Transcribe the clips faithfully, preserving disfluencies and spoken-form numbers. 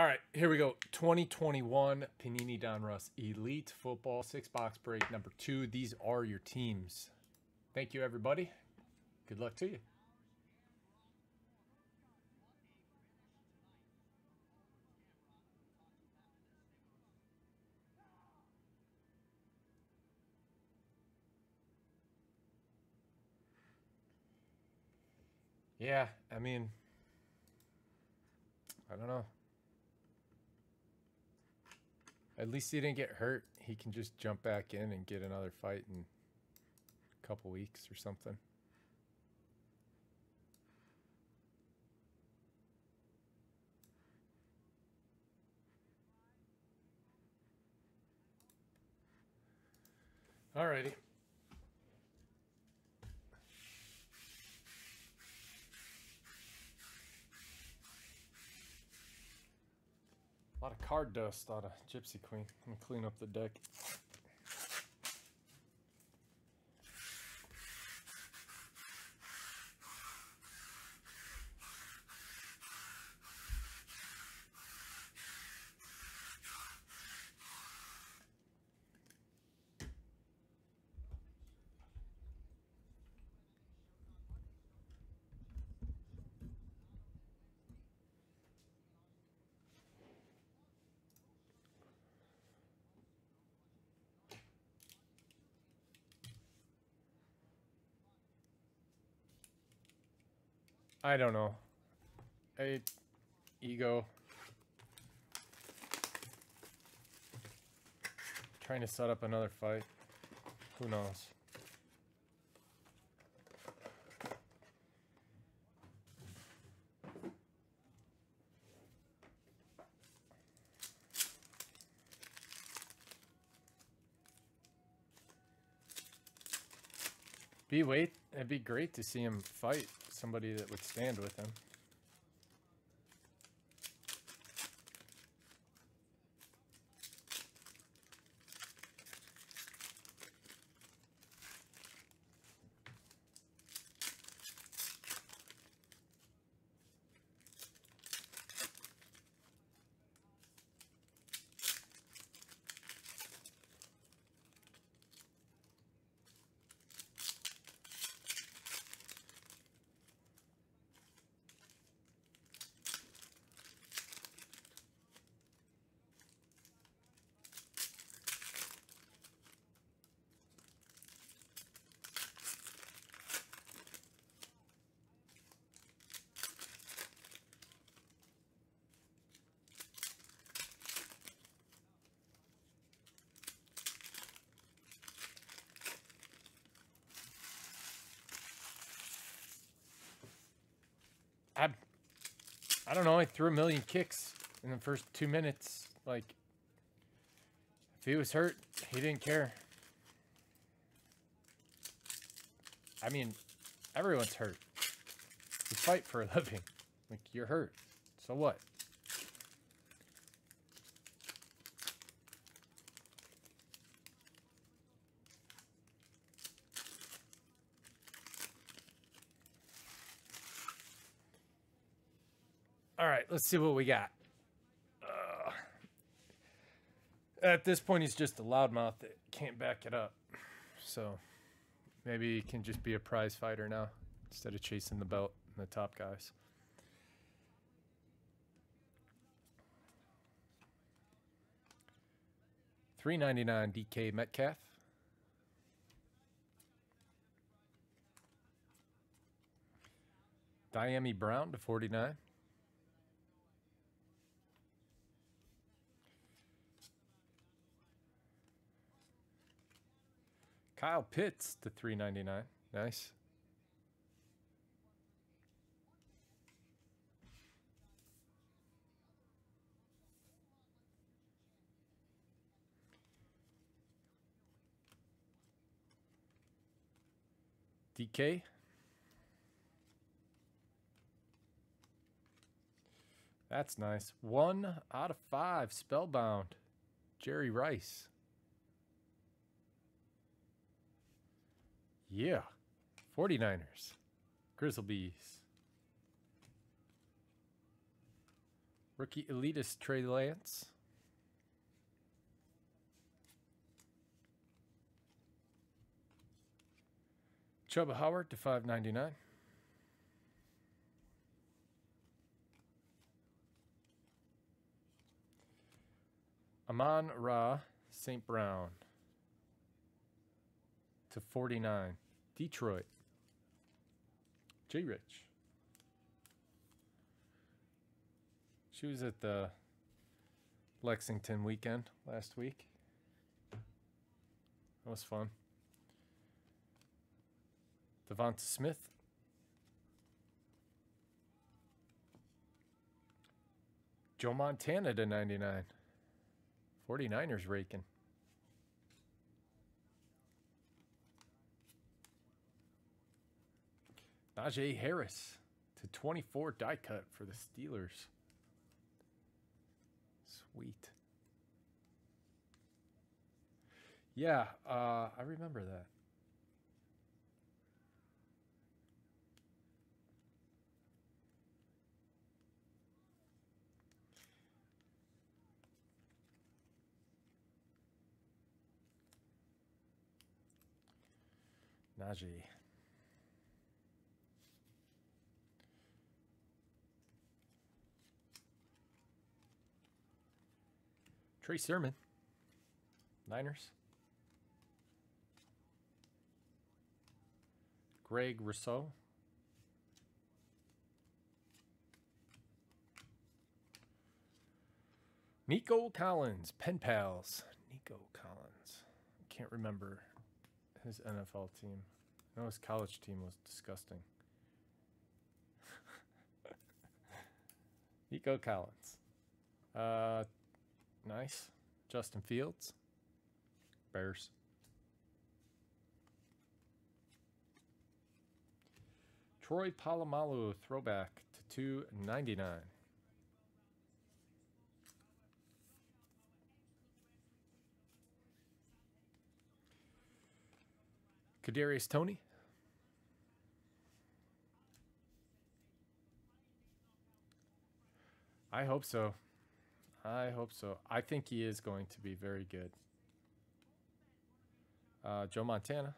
All right, here we go. twenty twenty-one Panini Don Russ Elite Football six box break number two. These are your teams. Thank you, everybody. Good luck to you. Yeah, I mean, I don't know. At least he didn't get hurt. He can just jump back in and get another fight in a couple weeks or something. Alrighty. A lot of card dust out of Gypsy Queen. I'm gonna clean up the deck. I don't know. I ego. Trying to set up another fight. Who knows? Be wait. It'd be great to see him fight somebody that would stand with him. I, I don't know, I threw a million kicks in the first two minutes. Like, if he was hurt, he didn't care. I mean, everyone's hurt. You fight for a living. Like, you're hurt. So what? All right, let's see what we got. Uh, at this point, he's just a loudmouth that can't back it up. So maybe he can just be a prize fighter now instead of chasing the belt and the top guys. three ninety-nine D K Metcalf. Dyami Brown to forty-nine. Kyle Pitts to three ninety-nine. Nice. D K. That's nice. One out of five. Spellbound. Jerry Rice. Yeah, forty-niners, Grizzlebees, Rookie elitist Trey Lance. Chuba Hubbard to five ninety-nine. Amon-Ra Saint Brown to forty-nine. Detroit. J. Rich. She was at the Lexington weekend last week. That was fun. DeVonta Smith. Joe Montana to ninety-nine. forty-niners raking. Najee Harris to twenty-four die cut for the Steelers. Sweet. Yeah, uh, I remember that. Najee. Trey Sermon. Niners. Greg Rousseau. Nico Collins. Pen Pals. Nico Collins. I can't remember his N F L team. No, his college team was disgusting. Nico Collins. Uh, nice. Justin Fields. Bears. Troy Polamalu throwback to two ninety-nine. Kadarius Toney. I hope so. I hope so. I think he is going to be very good. Uh, Joe Montana.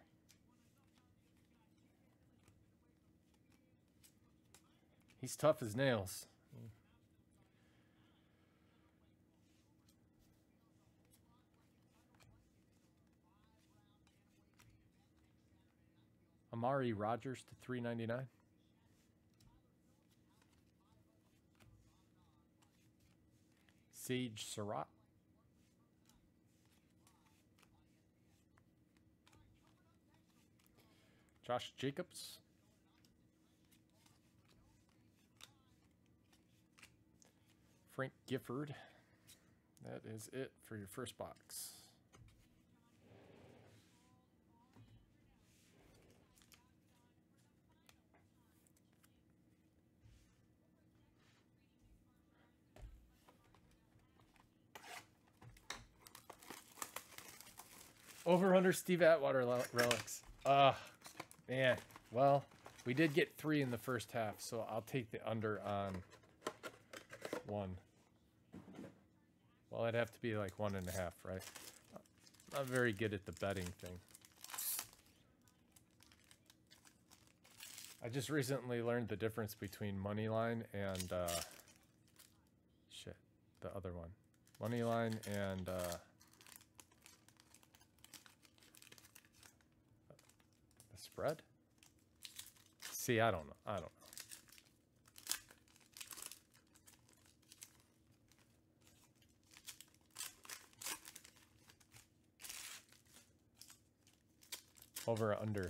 He's tough as nails. Mm. Amari Rogers to three ninety-nine. Sage Surratt. Josh Jacobs. Frank Gifford. That is it for your first box. Over under Steve Atwater relics. Ah, uh, man. Well, we did get three in the first half, so I'll take the under on one. Well, I'd have to be like one and a half, right? Not very good at the betting thing. I just recently learned the difference between Moneyline and, uh, shit, the other one. Moneyline and, uh, spread? See, I don't know. I don't know. Over or under?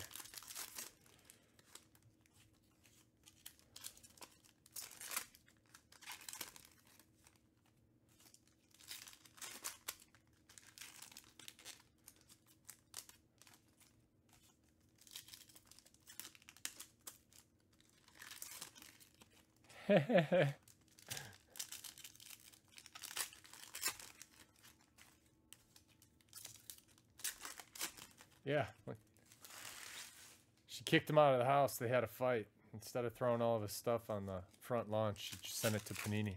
Yeah, look. She kicked him out of the house. They had a fight. Instead of throwing all of his stuff on the front lawn, she just sent it to Panini.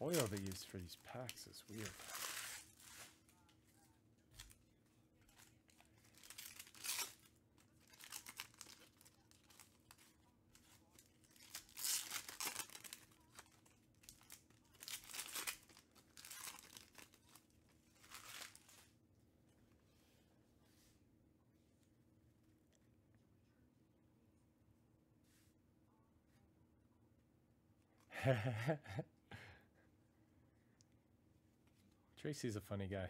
foil they use for these packs is weird. Tracy's a funny guy.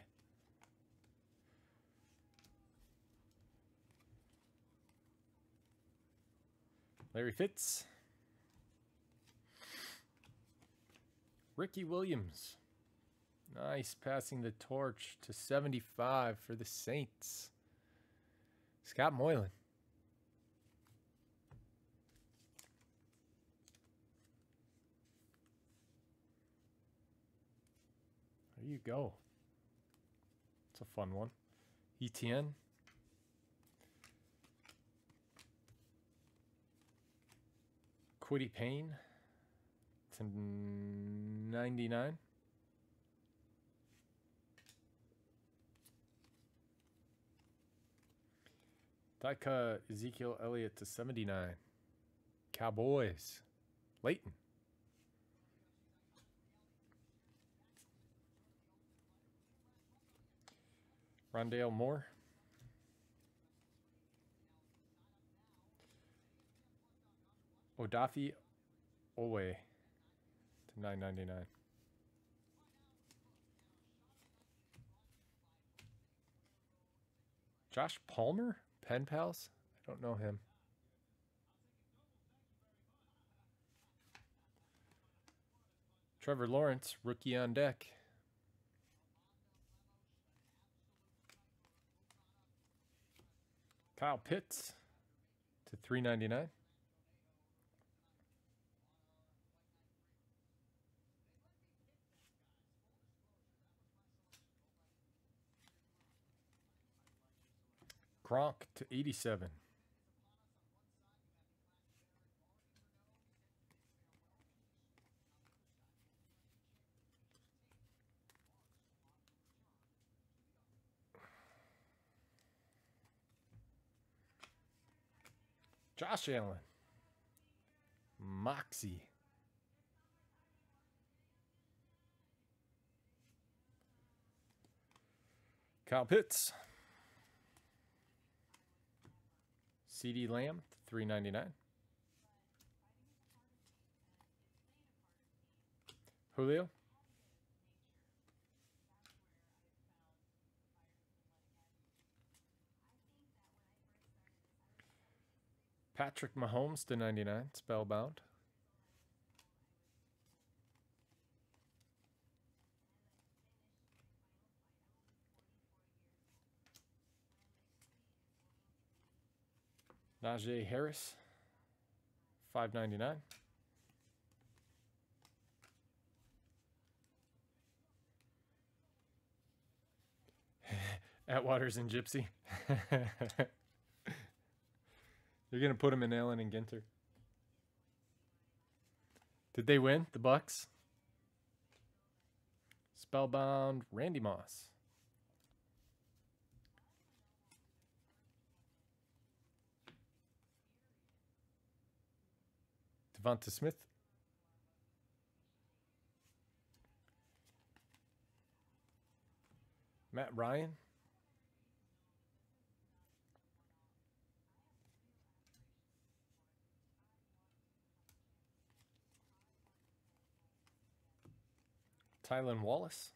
Larry Fitz. Ricky Williams. Nice, passing the torch to seventy-five for the Saints. Scott Moylan. There you go. It's a fun one. Etienne. Quiddy Payne to ninety-nine. Daika Ezekiel Elliott to seventy-nine. Cowboys. Leighton. Rondale Moore. Odafi Owe to nine ninety nine. Josh Palmer? Pen Pals? I don't know him. Trevor Lawrence, rookie on deck. Kyle Pitts to three ninety-nine. Gronk to eighty-seven. Josh Allen, Moxie, Kyle Pitts, CeeDee Lamb, three ninety nine, Julio, Patrick Mahomes to ninety-nine, Spellbound. Najee Harris, five ninety-nine. Atwater's in Gypsy. You're going to put them in Allen and Ginter. Did they win? The Bucks? Spellbound Randy Moss. DeVonta Smith. Matt Ryan. Tylan Wallace.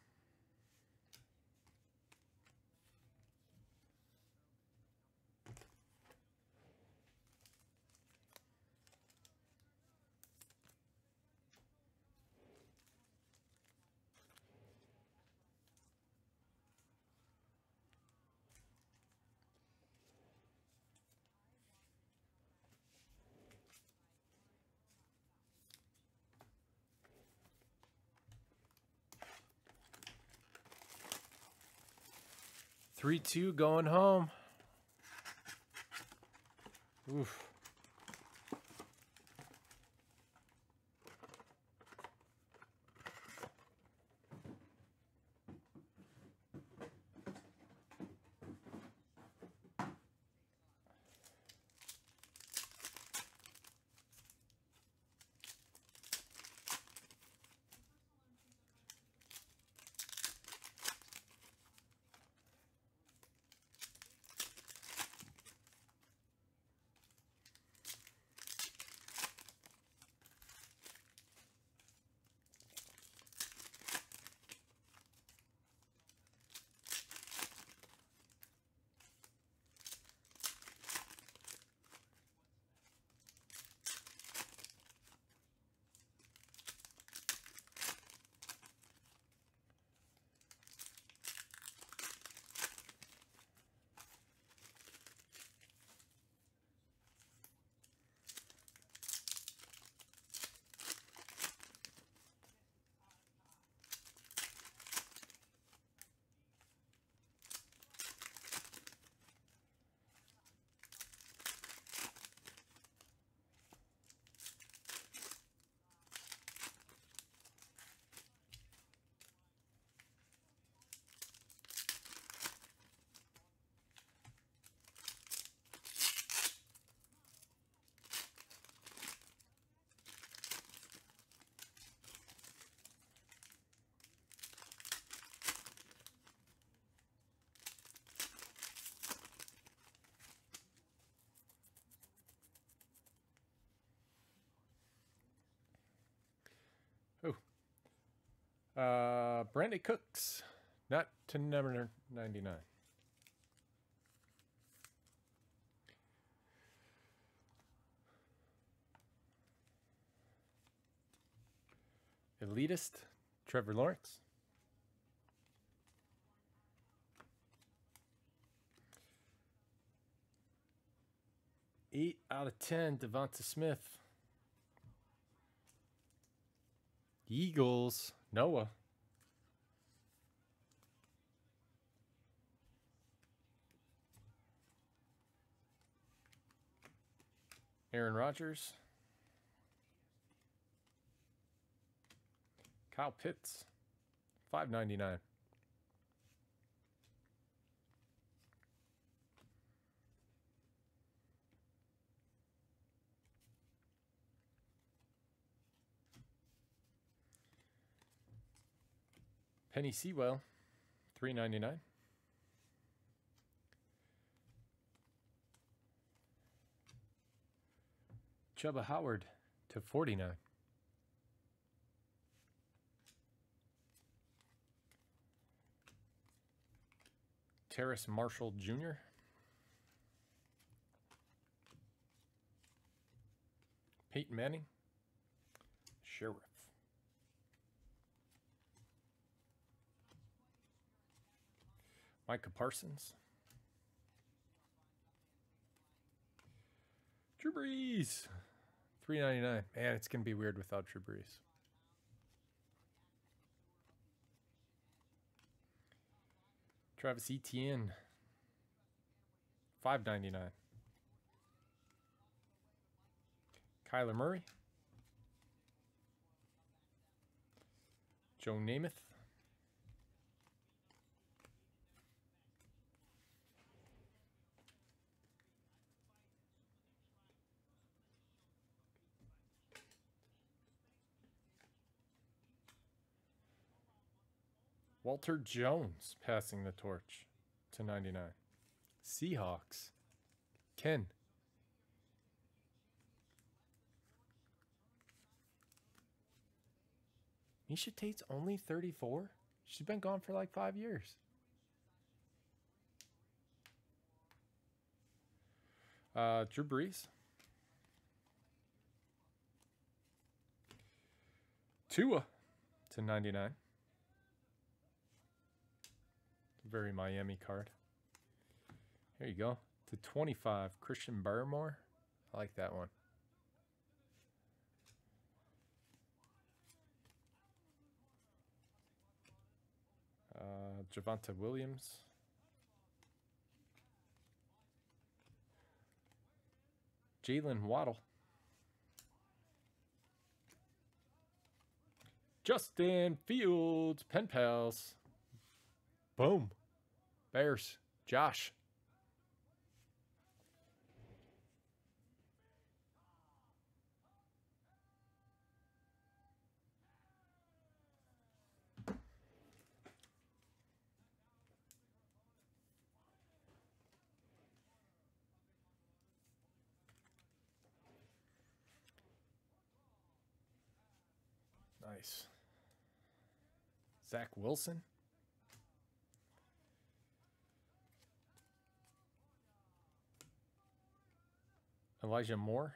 three two going home. Oof. Uh, Brandon Cooks, not to number ninety-nine. Elitist, Trevor Lawrence. eight out of ten, DeVonta Smith. Eagles, Noah. Aaron Rodgers. Kyle Pitts, five ninety-nine. Penny Sewell, three ninety-nine. Chuba Hubbard to forty-nine. Terrace Marshall Junior Peyton Manning, Sheriff. Micah Parsons. Drew Brees, three ninety-nine. Man, it's going to be weird without Drew Brees. Travis Etienne, five ninety-nine. Kyler Murray. Joe Namath. Walter Jones passing the torch to ninety-nine. Seahawks, Ken. Misha Tate's only thirty-four? She's been gone for like five years. Uh, Drew Brees. Tua to ninety-nine. Very Miami card. Here you go. To twenty-five, Christian Barmore. I like that one. Uh, Javonte Williams. Jalen Waddle. Justin Fields, Pen Pals. Boom. Bears. Josh. Nice. Zach Wilson. Elijah Moore.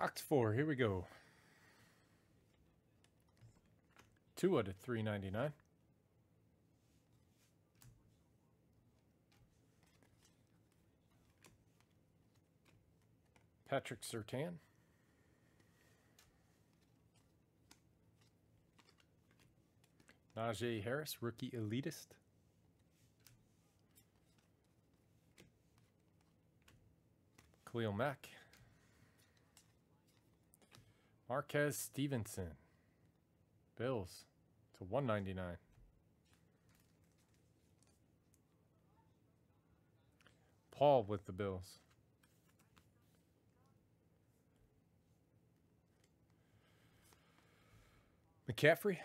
Box four, here we go. Tua to three ninety-nine. Patrick Surtain. Najee Harris, rookie elitist. Khalil Mack. Marquez Stevenson. Bills to one ninety-nine. Paul with the Bills. McCaffrey.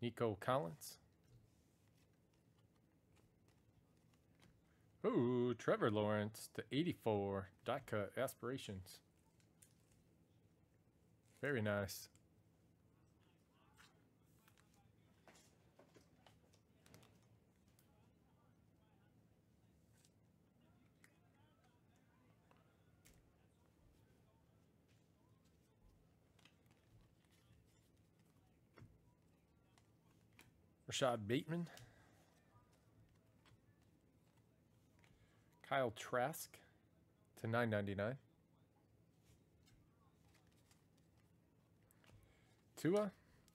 Nico Collins. Ooh, Trevor Lawrence to eighty-four. Die cut aspirations. Very nice. Rashad Bateman. Kyle Trask to nine ninety-nine. Tua.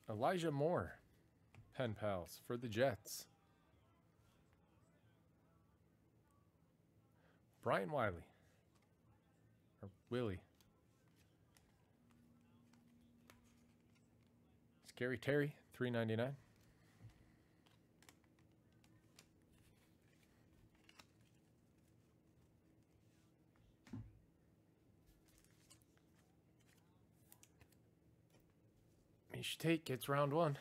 Elijah Moore. Pen pals for the Jets. Brian Wiley. Or Willie. Scary Terry, three ninety-nine. You should take it's round one.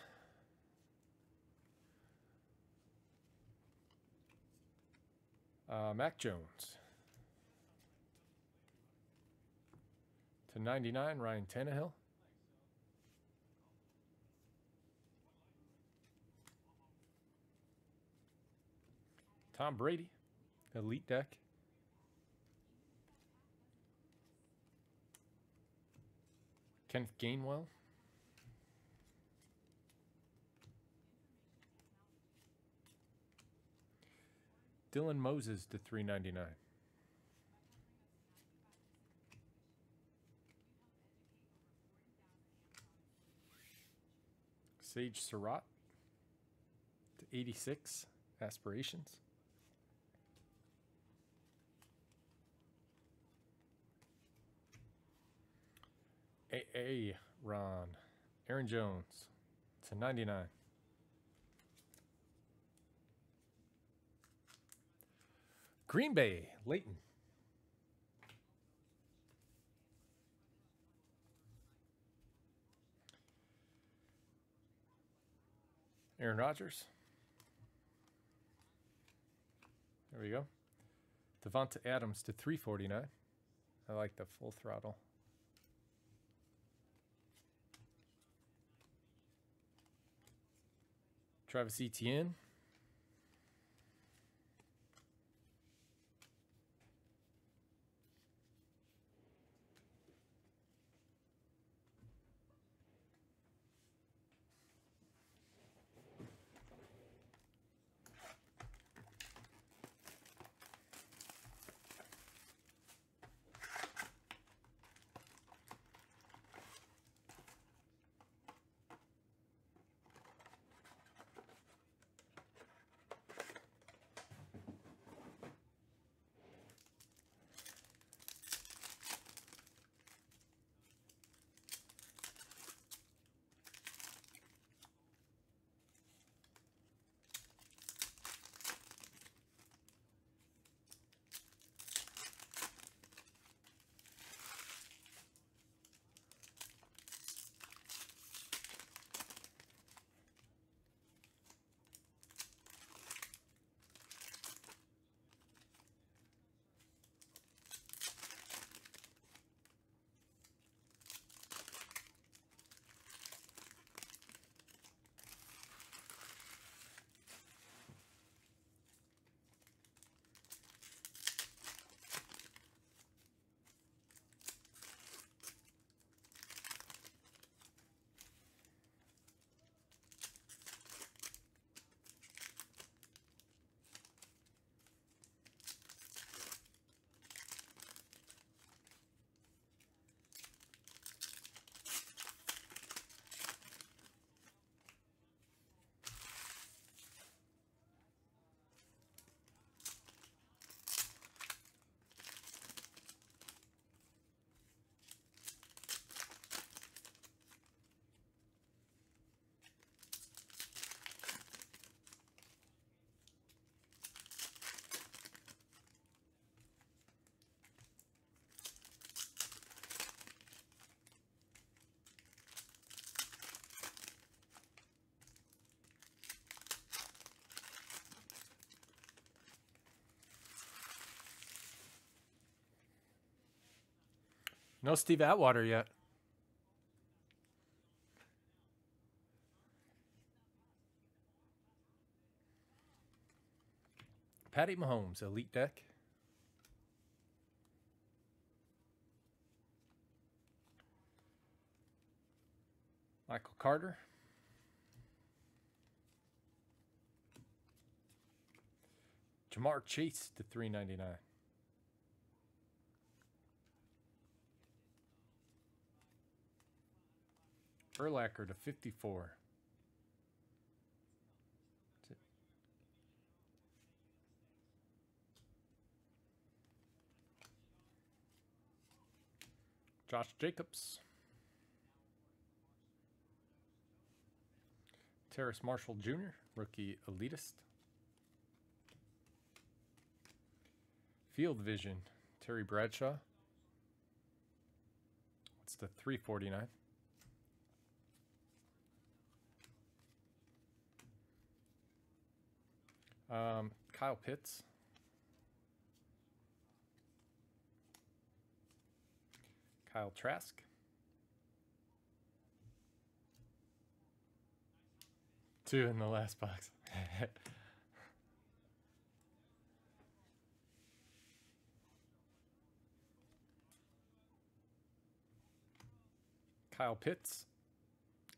Uh, Mac Jones to ninety-nine. Ryan Tannehill. Tom Brady, elite deck. Kenneth Gainwell. Dylan Moses to three ninety-nine. Sage Surratt to eighty-six. Aspirations. A A. Ron. Aaron Jones to ninety-nine. Green Bay, Leighton. Aaron Rodgers. There we go. Devonta Adams to three forty-nine. I like the full throttle. Travis Etienne. No Steve Atwater yet. Patty Mahomes, elite deck. Michael Carter. Jamar Chase to three ninety-nine. Urlacher to fifty-four. Josh Jacobs. Terrace Marshall Junior, rookie elitist. Field Vision, Terry Bradshaw. What's the three forty-nine? Um, Kyle Pitts. Kyle Trask. Two in the last box. Kyle Pitts.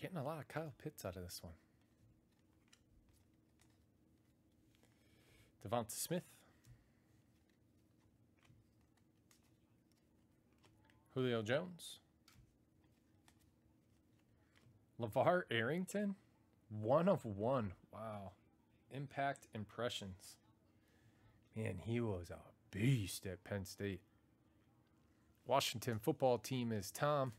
Getting a lot of Kyle Pitts out of this one. DeVonta Smith. Julio Jones. LeVar Arrington. One of one. Wow. Impact impressions. Man, he was a beast at Penn State. Washington football team is Tom.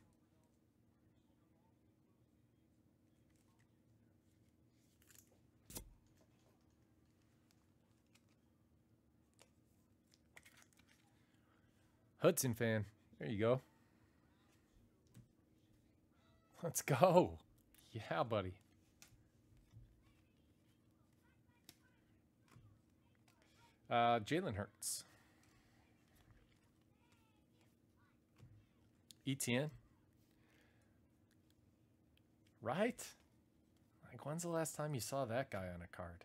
Hudson fan. There you go. Let's go. Yeah, buddy. Uh, Jalen Hurts. Etienne. Right? Like, when's the last time you saw that guy on a card?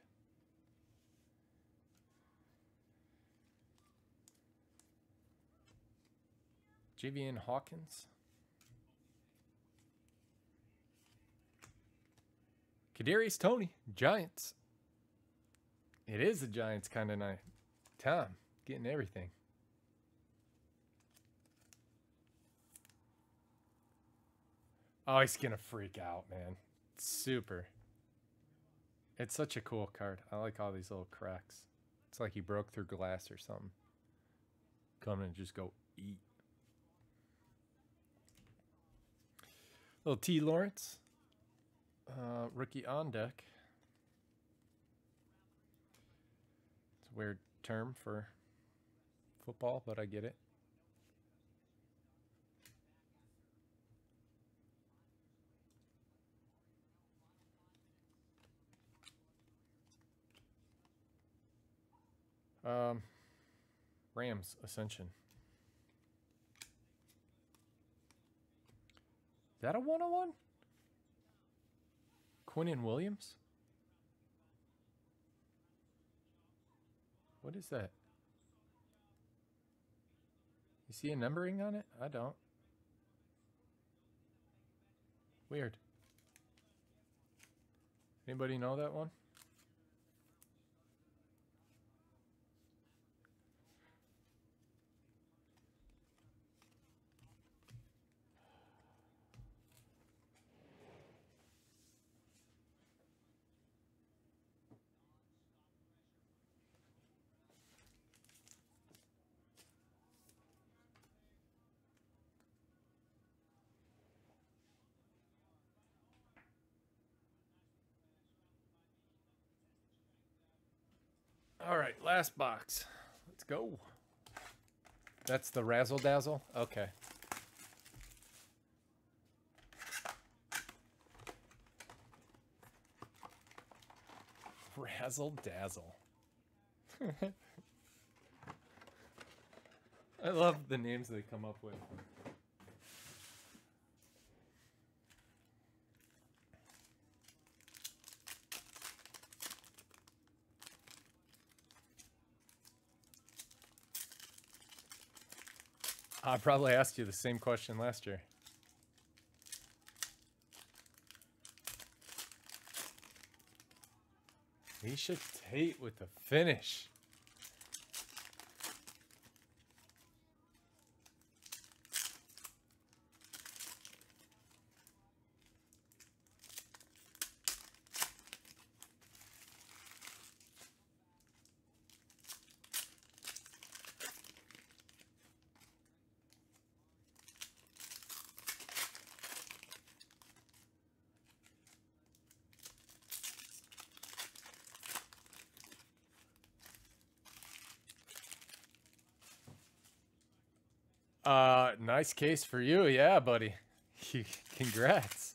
Javian Hawkins. Kadarius Toney, Giants. It is a Giants kind of night. Tom, getting everything. Oh, he's going to freak out, man. It's super. It's such a cool card. I like all these little cracks. It's like he broke through glass or something. Come and just go eat. Little T. Lawrence, uh, rookie on deck. It's a weird term for football, but I get it. Um, Rams Ascension. Is that a one oh one? Quinnen Williams? What is that? You see a numbering on it? I don't. Weird. Anybody know that one? All right, last box. Let's go. That's the Razzle Dazzle? Okay. Razzle Dazzle. I love the names they come up with. I probably asked you the same question last year. We should Tate with the finish. Uh, nice case for you. Yeah, buddy. Congrats.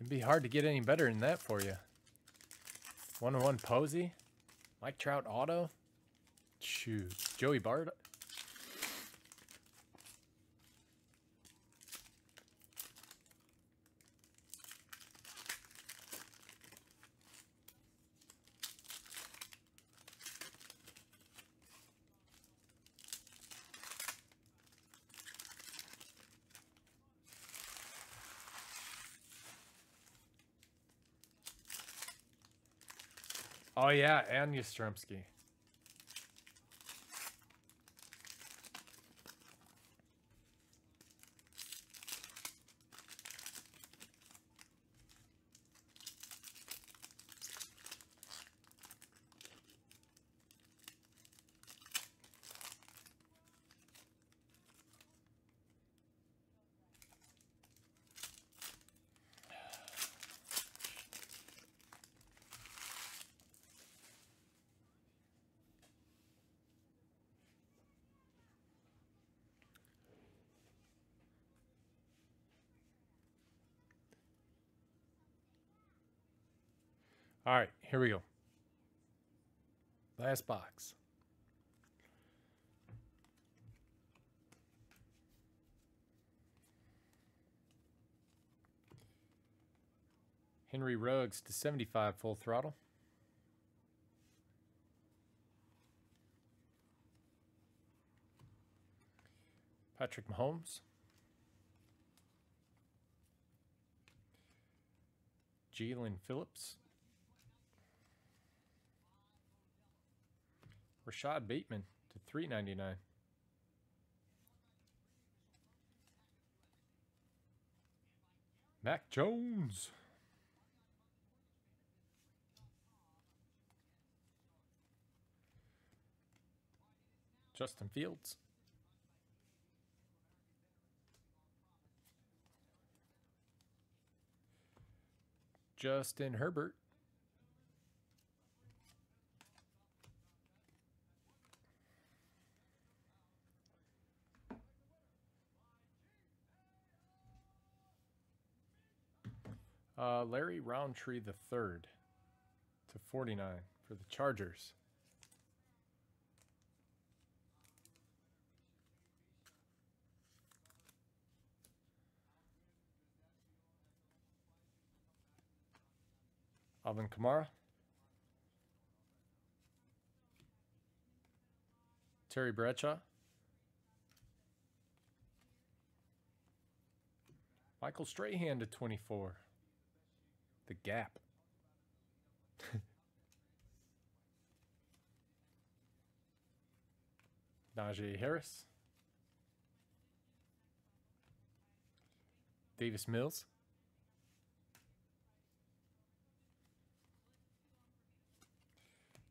It'd be hard to get any better than that for you. one oh one Posey. Mike Trout auto. Shoot. Joey Bard. Oh, yeah, and Yastrzemski. All right, here we go. Last box. Henry Ruggs to seventy-five full throttle. Patrick Mahomes. Jalen Phillips. Rashad Bateman to three ninety nine. Mac Jones. Justin Fields. Justin Herbert. Uh, Larry Roundtree the third to forty-nine for the Chargers. Alvin Kamara. Terry Bradshaw. Michael Strahan to twenty-four. The gap. Najee Harris. Davis Mills.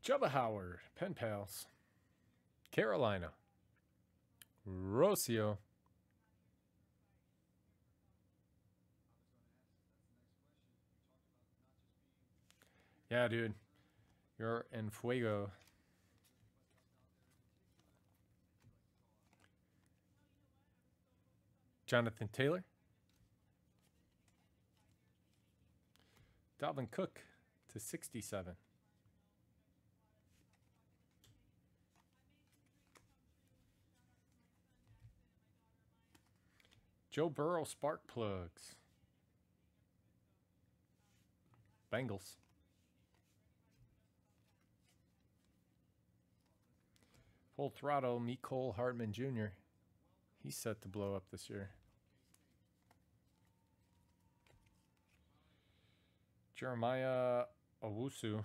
Chuba Hubbard. Pen Pals. Carolina. Rocio. Yeah, dude. You're en fuego. Jonathan Taylor. Dalvin Cook to sixty-seven. Joe Burrow spark plugs. Bengals. Full throttle, meet Cole Hardman Junior He's set to blow up this year. Jeremiah Owusu.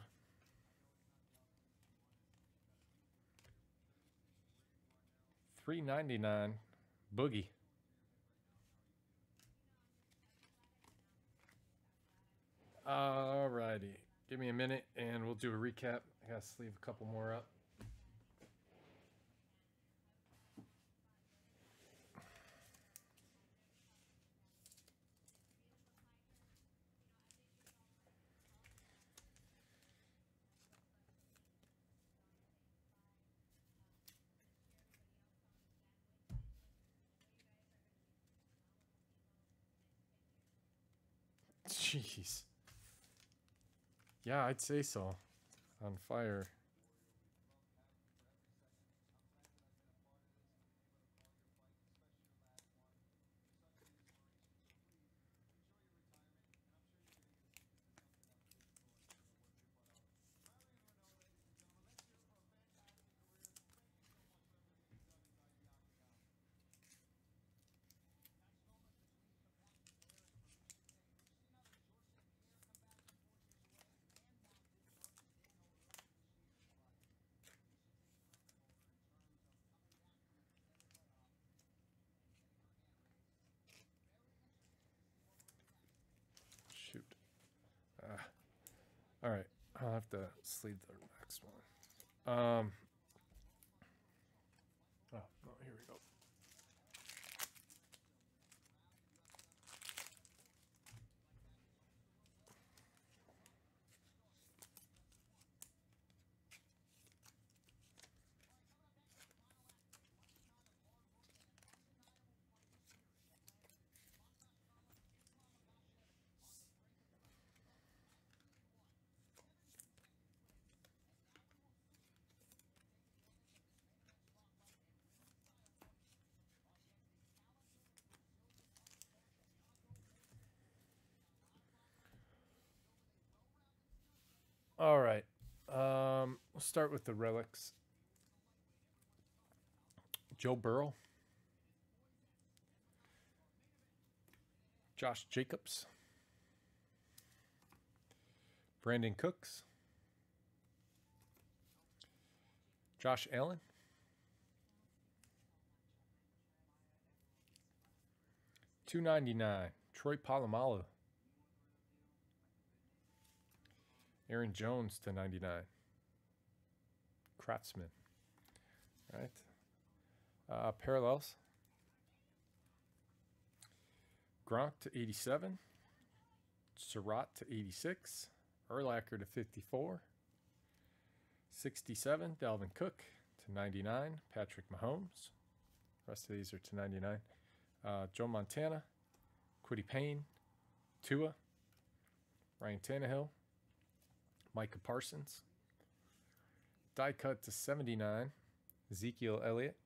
three ninety-nine. Boogie. Alrighty. Give me a minute and we'll do a recap. I gotta sleeve a couple more up. Jeez. Yeah, I'd say so. On fire. Shoot. Uh, all right. I'll have to sleeve the next one. Um, oh, oh, here we go. All right, um, we'll start with the relics. Joe Burrow. Josh Jacobs. Brandon Cooks. Josh Allen. two ninety-nine, Troy Polamalu. Aaron Jones to ninety-nine. Craftsman. All right. Uh, parallels. Gronk to eighty-seven. Surratt to eighty-six. Urlacher to fifty-four. sixty-seven. Dalvin Cook to ninety-nine. Patrick Mahomes. The rest of these are to ninety-nine. Uh, Joe Montana. Quiddy Payne. Tua. Ryan Tannehill. Micah Parsons. Die cut to seventy-nine. Ezekiel Elliott.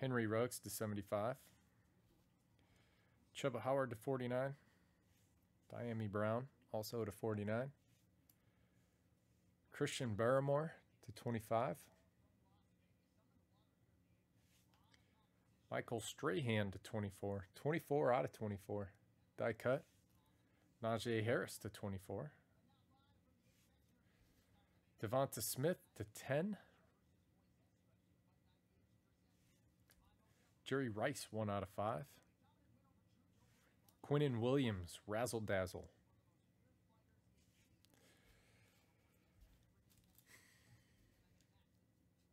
Henry Ruggs to seventy-five. Chuba Hubbard to forty-nine. Dyami Brown also to forty-nine. Christian Barrymore to twenty-five. Michael Strahan to twenty-four. twenty-four out of twenty-four. Die cut. Najee Harris to twenty-four. DeVonta Smith to ten. Jerry Rice, one out of five. Quinnen Williams, Razzle Dazzle.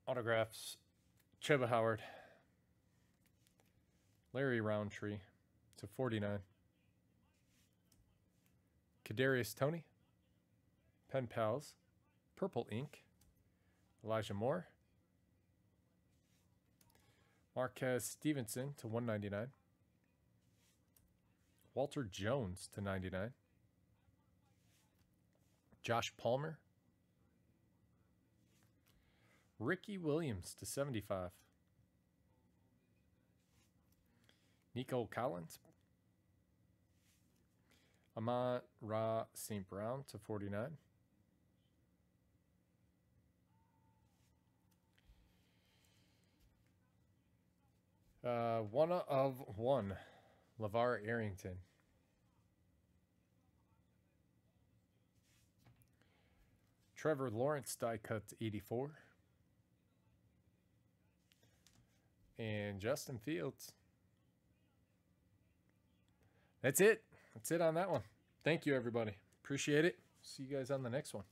Autographs, Chuba Hubbard. Larry Roundtree to forty-nine. Kadarius Toney. Pen Pals. Purple Ink, Elijah Moore, Marquez Stevenson to one ninety-nine, Walter Jones to ninety-nine, Josh Palmer, Ricky Williams to seventy-five, Nico Collins, Amon-Ra Saint Brown to forty-nine, Uh, one of one, LaVar Arrington. Trevor Lawrence die cut to eighty-four. And Justin Fields. That's it. That's it on that one. Thank you, everybody. Appreciate it. See you guys on the next one.